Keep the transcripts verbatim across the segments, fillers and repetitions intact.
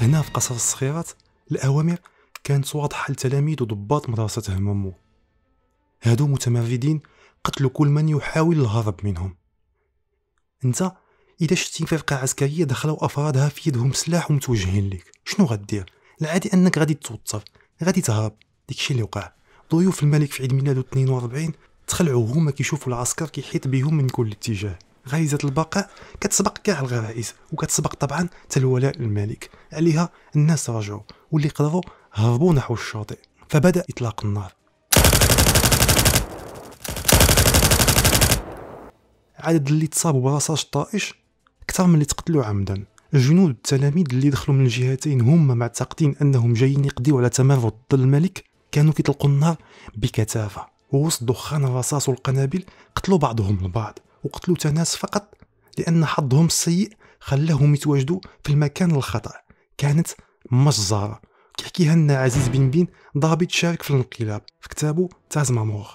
هنا في قصر الصخيرات الأوامر كانت واضحة لتلاميذ وضباط مدرسة همامو. هادو متمردين قتلوا كل من يحاول الهرب منهم. انت إذا شتي فرقة عسكرية دخلوا أفرادها في يدهم سلاح ومتوجهين لك، شنو غدير؟ العادي أنك غادي توتر، غادي تهرب. داكشي اللي وقع. ضيوف الملك في عيد ميلادو اثنين وأربعين تخلعوا هما كيشوفوا العسكر كيحيط بهم من كل اتجاه. غريزة البقاء كتسبق كاع الغرائز، وكتسبق طبعا حتى الولاء للملك، عليها الناس رجعوا واللي قدروا هربوا نحو الشاطئ، فبدا اطلاق النار. عدد اللي تصابوا برصاص الطائش اكثر من اللي تقتلوا عمدا. الجنود والتلاميذ اللي دخلوا من الجهتين هما معتقدين انهم جايين يقضيوا على تمرد ضد الملك، كانوا كيطلقوا النار بكثافه، ووسط دخان الرصاص والقنابل قتلوا بعضهم البعض، وقتلوا تناس فقط لأن حظهم السيء خلاهم يتواجدوا في المكان الخطأ. كانت مجزرة كيحكيها لنا عزيز بينبين، ضابط شارك في الانقلاب، في كتابه تازمامور.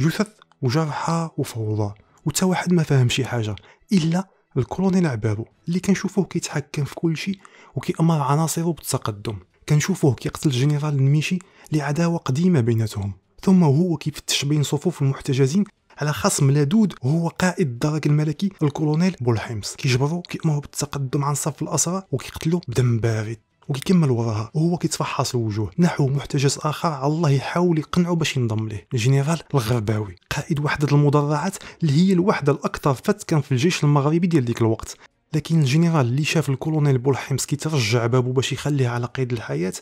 جثث وجرحى وفوضى، وتا واحد ما فاهم شي حاجة إلا الكولونيل عبابو اللي كنشوفوه كيتحكم في كل شيء وكيأمر عناصره بالتقدم. كنشوفوه كيقتل الجنرال الميشي لعداوة قديمة بيناتهم، ثم هو كيفتش بين صفوف المحتجزين على خصم لدود وهو قائد الدرك الملكي الكولونيل بولحمص. كيجبروا كيأمروا بالتقدم عن صف الأسرى وكيقتلوا بدم بارد، وكيكمل وراها وهو كيتفحص الوجوه نحو محتجز آخر على الله يحاول يقنعه باش ينضم ليه، الجنرال الغرباوي قائد وحدة المدرعات اللي هي الوحدة الأكثر فتكا في الجيش المغربي ديال ديك الوقت. لكن الجنرال اللي شاف الكولونيل بولحمص كيترجع بابو باش يخليه على قيد الحياة،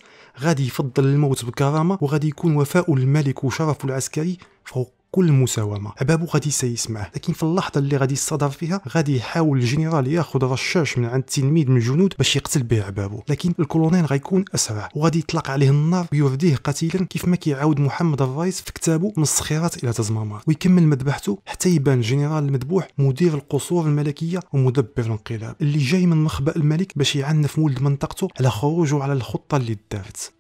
غادي يفضل الموت بكرامة، وغادي يكون وفاء الملك وشرفه العسكري فوق كل مساومه. عبابو غادي يسايس معاه، لكن في اللحظه اللي غادي يصدر فيها غادي يحاول الجنرال ياخذ رشاش من عند تلميذ من الجنود باش يقتل به عبابو، لكن الكولونيل غيكون اسرع وغادي يطلق عليه النار ويرديه قتيلا كيف ما كيعاود محمد الرايس في كتابه من الصخيرات الى تازمامارت، ويكمل مذبحته حتى يبان الجنرال المذبوح مدير القصور الملكيه ومدبر الانقلاب اللي جاي من مخبأ الملك باش يعنف مولد منطقته على خروجه على الخطه اللي دارت.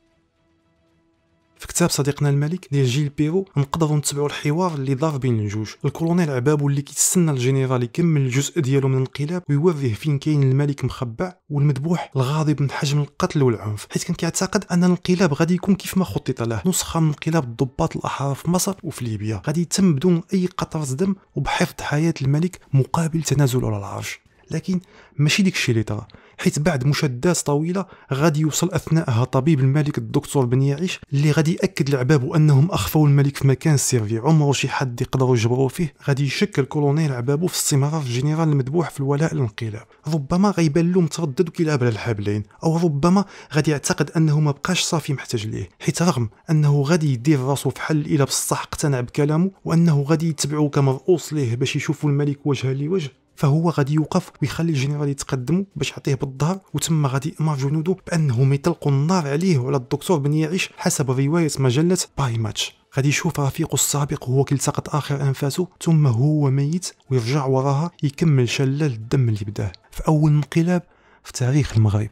في كتاب صديقنا الملك ديال جيل بيرو نقدروا نتبعوا الحوار اللي دار بين الجوج، الكولونيل عبابو اللي كيتسنى الجنرال يكمل الجزء ديالو من الانقلاب ويوريه فين كاين الملك مخبع، والمذبوح الغاضب من حجم القتل والعنف، حيت كان كيعتقد ان الانقلاب غادي يكون كيف ما خطط له، نسخه من انقلاب الضباط الاحرار في مصر وفي ليبيا، غادي يتم بدون اي قطره دم وبحفظ حياه الملك مقابل تنازله على العرش. لكن ماشي داكشي اللي طرا، حيث بعد مشادات طويله غادي يوصل اثناءها طبيب الملك الدكتور بن يعيش اللي غادي ياكد لعبابو انهم اخفوا الملك في مكان سري عمره شي حد يقدروا يجبروه فيه. غادي يشك الكولونيل عبابو في استمرار الجنرال المذبوح في الولاء للانقلاب، ربما غيبان له متردد وكيلعب على الحبلين، او ربما غادي يعتقد انه ما بقاش صافي محتاج ليه، حيت رغم انه غادي يدير راسو في حل الا بصح اقتنع بكلامه وانه غادي يتبعوه كمرؤوس ليه باش يشوفوا الملك وجها لوجه، فهو غادي يوقف ويخلي الجنرال يتقدموا باش يعطيه بالظهر، وتم غادي يأمر جنوده بأنهم يطلقوا النار عليه وعلى الدكتور بن يعيش حسب رواية مجلة باي ماتش. غادي يشوف رفيقه السابق وهو كيلتقط آخر أنفاسه، ثم هو ميت ويرجع وراها يكمل شلال الدم اللي بداه في أول انقلاب في تاريخ المغرب.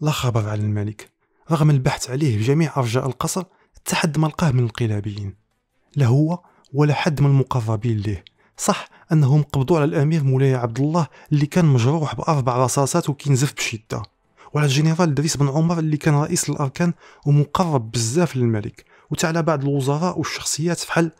لا خبر على الملك، رغم البحث عليه في جميع أرجاء القصر حتى حد ما لقاه من الانقلابيين، لا هو ولا حد من المقربين ليه. صح أنهم قبضوا على الأمير مولاي عبد الله اللي كان مجروح بأربع رصاصات وكينزف بشدة، وعلى الجنرال دريس بن عمر اللي كان رئيس الأركان ومقرب بزاف للملك، وتعلى بعض الوزراء والشخصيات فحال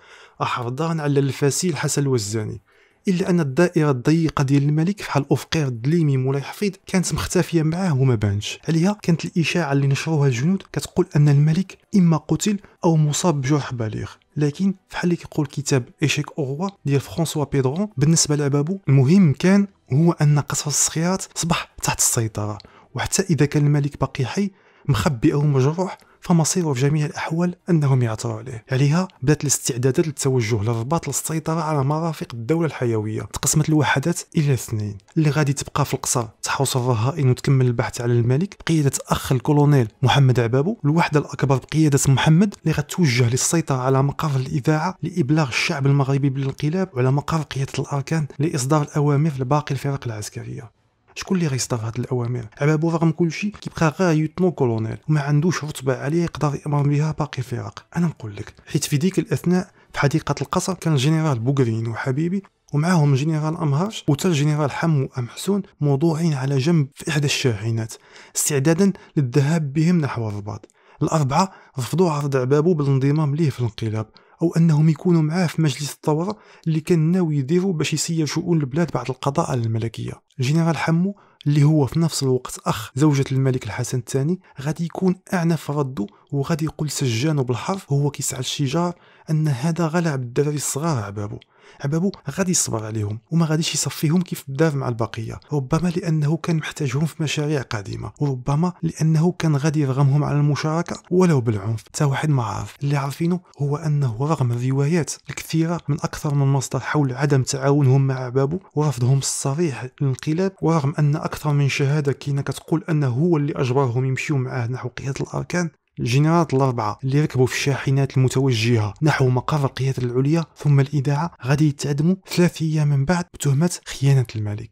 أحرضان على الفاسيل حسن الوزاني. إلا أن الدائرة الضيقة ديال الملك فحال أفقير دليمي مولاي حفيظ كانت مختفية معاه وما بانش، عليها كانت الإشاعة اللي نشروها الجنود كتقول أن الملك إما قتل أو مصاب بجرح بالغ، لكن فحال اللي كيقول كتاب إيشيك أوغوا ديال فرانسوا بيدرون بالنسبة لعبابو المهم كان هو أن قصر الصخيرات أصبح تحت السيطرة، وحتى إذا كان الملك باقي حي مخبئ أو مجروح فمصيره في جميع الأحوال أنهم يعثروا عليه. عليها بدأت الاستعدادات للتوجه للرباط للسيطرة على مرافق الدولة الحيوية. تقسمت الوحدات إلى اثنين، اللي غادي تبقى في القصر تحوص الرهائن وتكمل البحث على الملك بقيادة أخ الكولونيل محمد اعبابو، والوحدة الأكبر بقيادة محمد اللي غتوجه للسيطرة على مقر الإذاعة لإبلاغ الشعب المغربي بالانقلاب، وعلى مقر قيادة الأركان لإصدار الأوامر لباقي الفرق العسكرية. شكون اللي غيصدر هاد الاوامر؟ عبابو رغم كلشي كيبقى غير يوتنو كولونيل وما عندوش رتبه عاليه يقدر يامر بها باقي الفرق. انا نقول لك حيت في ديك الاثناء في حديقه القصر كان الجنرال بوكرينو حبيبي ومعاهم الجنرال أنهارش وتا الجنرال حمو أمحسون موضوعين على جنب في احدى الشاحنات استعدادا للذهاب بهم نحو الرباط. الاربعه رفضوا عرض عبابو بالانضمام ليه في الانقلاب او انهم يكونوا معاه في مجلس الثوره اللي كان ناوي يديروا باش يسير شؤون البلاد بعد القضاء على الملكيه. الجنرال حمو اللي هو في نفس الوقت اخ زوجة الملك الحسن الثاني غادي يكون اعنف رده وغادي يقول سجانه بالحرف وهو كيسعى الشجار ان هذا غلع بالدراري الصغار عبابو. عبابو غادي يصبر عليهم وما غاديش يصفيهم كيف دار مع البقيه، ربما لانه كان محتاجهم في مشاريع قادمه وربما لانه كان غادي يرغمهم على المشاركه ولو بالعنف. حتى واحد ما عارف، اللي عارفينه هو انه رغم الروايات الكثيره من اكثر من مصدر حول عدم تعاونهم مع عبابو ورفضهم الصريح للانقلاب، ورغم ان اكثر من شهاده كاينه كتقول انه هو اللي اجبرهم يمشيو معاه نحو قياده الاركان، الجنرالات الأربعة اللي ركبوا في الشاحنات المتوجهة نحو مقر القيادة العليا ثم الإذاعة غادي يتعدموا ثلاث أيام من بعد بتهمة خيانة الملك.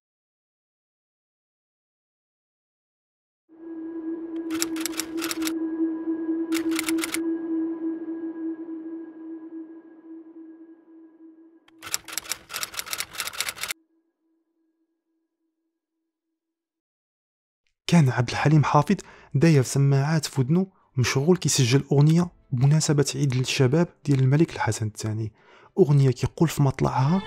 كان عبد الحليم حافظ داير سماعات في ودنو مشغول كيسجل أغنية بمناسبة عيد الشباب ديال الملك الحسن الثاني، أغنية كيقول في مطلعها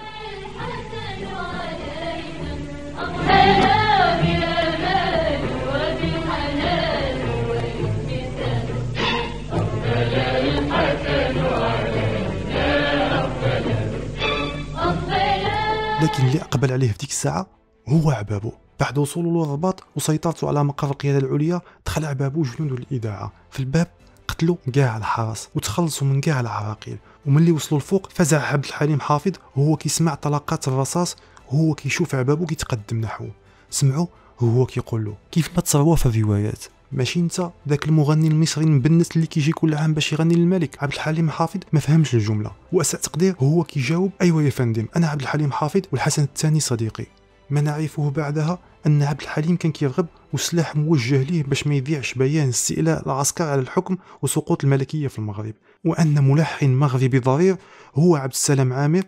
لكن اللي أقبل عليه في ديك الساعة هو عبابو. بعد وصوله للرباط وسيطرته على مقر القياده العليا دخل عبابو جنود الاذاعه في الباب قتلوا كاع الحرس وتخلصوا من كاع العراقيل، وملي وصلوا لفوق فزع عبد الحليم حافظ وهو كيسمع طلقات الرصاص وهو كيشوف عبابو كيتقدم نحوه. سمعوا هو كيقول له كيف ما تصروا في الروايات، ماشي انت ذاك المغني المصري المبنس اللي كيجي كل عام باش يغني للملك. عبد الحليم حافظ ما فهمش الجمله واسع تقدير هو كيجاوب ايوا يا فندم انا عبد الحليم حافظ والحسن الثاني صديقي. ما نعرفه بعدها أن عبد الحليم كان كيرغب وسلاح موجه ليه باش ما يذيعش بيان استيلاء العسكر على الحكم وسقوط الملكية في المغرب، وأن ملحن مغربي ضرير هو عبد السلام عامر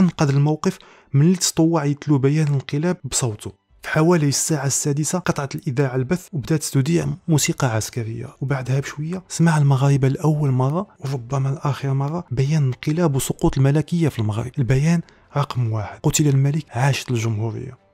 أنقذ الموقف من اللي تطوع يتلو بيان الانقلاب بصوته. في حوالي الساعة السادسة قطعت الإذاعة البث وبدأت تذيع موسيقى عسكرية، وبعدها بشوية سمع المغاربة لأول مرة وربما لآخر مرة بيان انقلاب وسقوط الملكية في المغرب، البيان رقم واحد قتل الملك عاشت الجمهورية.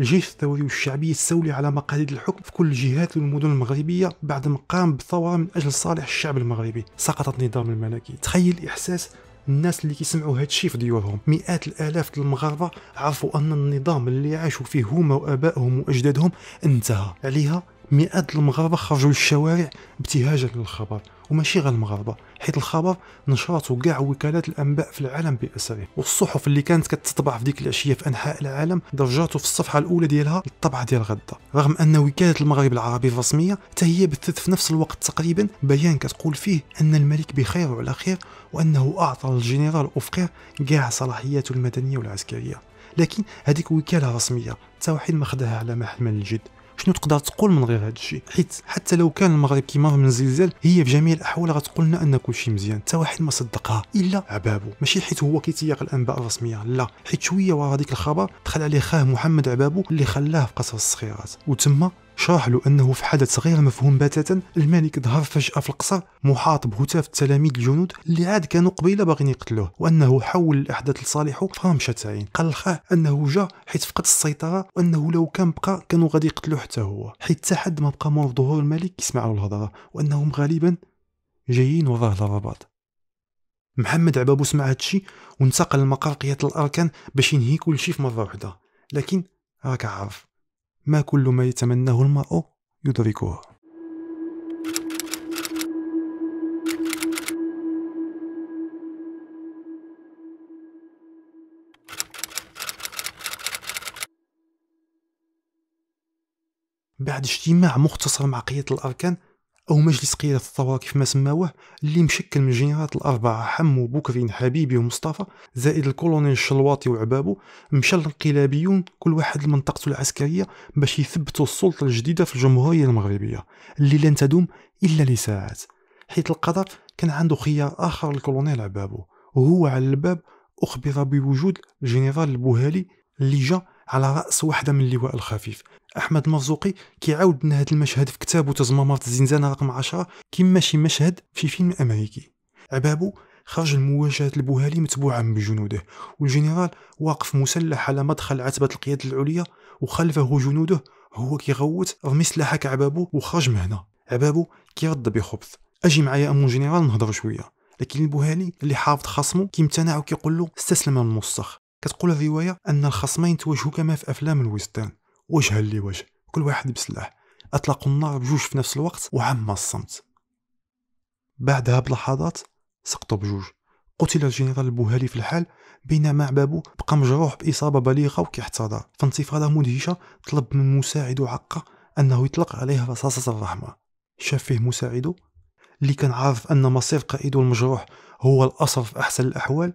الجيش الثوري والشعبي يستولي على مقاليد الحكم في كل الجهات والمدن المغربية بعد ما قام بالثورة من أجل صالح الشعب المغربي، سقطت نظام الملكي. تخيل الإحساس الناس اللي كيسمعوا هادشي في ديورهم، مئات الآلاف ديال المغاربة عرفوا أن النظام اللي عاشوا فيه هما وآبائهم وأجدادهم انتهى. عليها مئات المغاربة خرجوا للشوارع ابتهاجا للخبر، وماشي غير المغاربه حيت الخبر نشرته كاع وكالات الانباء في العالم باسره، والصحف اللي كانت كتطبع في ديك العشيه في انحاء العالم درجاته في الصفحه الاولى ديالها للطبعه ديال غدا، رغم ان وكاله المغرب العربي الرسميه حتى هي بثت في نفس الوقت تقريبا بيان كتقول فيه ان الملك بخير وعلى خير وانه اعطى الجنرال أفقير كاع صلاحياته المدنيه والعسكريه. لكن هذيك وكاله رسميه حتى واحد ما خداها على محمل الجد. شنو تقدر تقول من غير هذا الشيء؟ حيت حتى لو كان المغرب كيمر من زلزال هي في جميع الاحوال غتقول لنا ان كلشي مزيان، حتى واحد ما صدقها الا عبابو، ماشي حيت هو كيتيق الانباء الرسميه، لا حيت شويه ورا هذيك الخبر دخل عليه خاه محمد اعبابو اللي خلاه في قصر الصخيرات، وتما شرح له انه في حدث غير مفهوم بتاتا الملك ظهر فجاه في القصر محاط بهتاف التلاميذ الجنود اللي عاد كانوا قبيله باغيين يقتلوه، وانه حول الاحداث لصالحه فرام شتاين. قال الخاه انه جا حيت فقد السيطره وانه لو كان بقى كانوا غادي يقتلوه حتى هو، حيت حتى حد ما بقى مور ظهور الملك يسمعوا الهضره وانهم غالبا جايين وراه للرباط. محمد عبابو سمع هادشي وانتقل لمقر قياده الاركان باش ينهي كل شيء في مره واحده، لكن راك عارف ما كل ما يتمناه المرء يدركه. بعد اجتماع مختصر مع قيادة الأركان أو مجلس قيادة الثوار كيف ما سماوه، اللي مشكل من الجنرالات الأربعة حمو بوكرين حبيبي ومصطفى زائد الكولونيل الشلواطي وعبابو، مشى الانقلابيون كل واحد لمنطقته العسكرية باش يثبتوا السلطة الجديدة في الجمهورية المغربية اللي لن تدوم إلا لساعات، حيث القدر كان عنده خيار آخر للكولونيل عبابو، وهو على الباب أخبر بوجود الجنرال البوهالي اللي جا على رأس واحدة من اللواء الخفيف. احمد مرزوقي كيعاود لنا هذا المشهد في كتابه تازمامارت الزنزانه رقم عشرة كما شي مشهد في فيلم امريكي. عبابو خرج لمواجهه البوهالي متبوعا بجنوده، والجنرال واقف مسلح على مدخل عتبه القياده العليا وخلفه جنوده، هو كيغوت رمي سلاحك عبابو وخرج من هنا. عبابو كيرد بخبث، اجي معايا امون جنرال نهضر شويه، لكن البوهالي اللي حافظ خصمه كيمتنع وكيقول له استسلم للموسخ. كتقول الروايه ان الخصمين تواجهوا كما في افلام الويسترن، وجها لوجه كل واحد بسلاح، أطلقوا النار بجوج في نفس الوقت وعم الصمت. بعدها بلحظات سقطوا بجوج، قتل الجنرال البوهالي في الحال، بينما عبابو بقى مجروح بإصابة بالغة وكيحتضر. فانتفاضة مدهشة طلب من مساعده عقه أنه يطلق عليه رصاصة الرحمة، شاف فيه مساعده اللي كان عارف أن مصير قائده المجروح هو الأسر في أحسن الأحوال،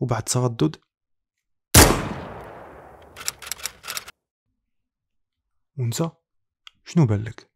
وبعد تردد ونسى شنو بالك؟